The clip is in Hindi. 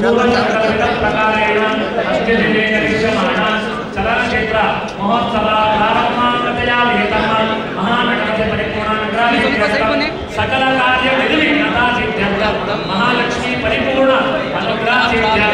सकल कार्य महालक्ष्मी परिपूर्ण अनुग्रह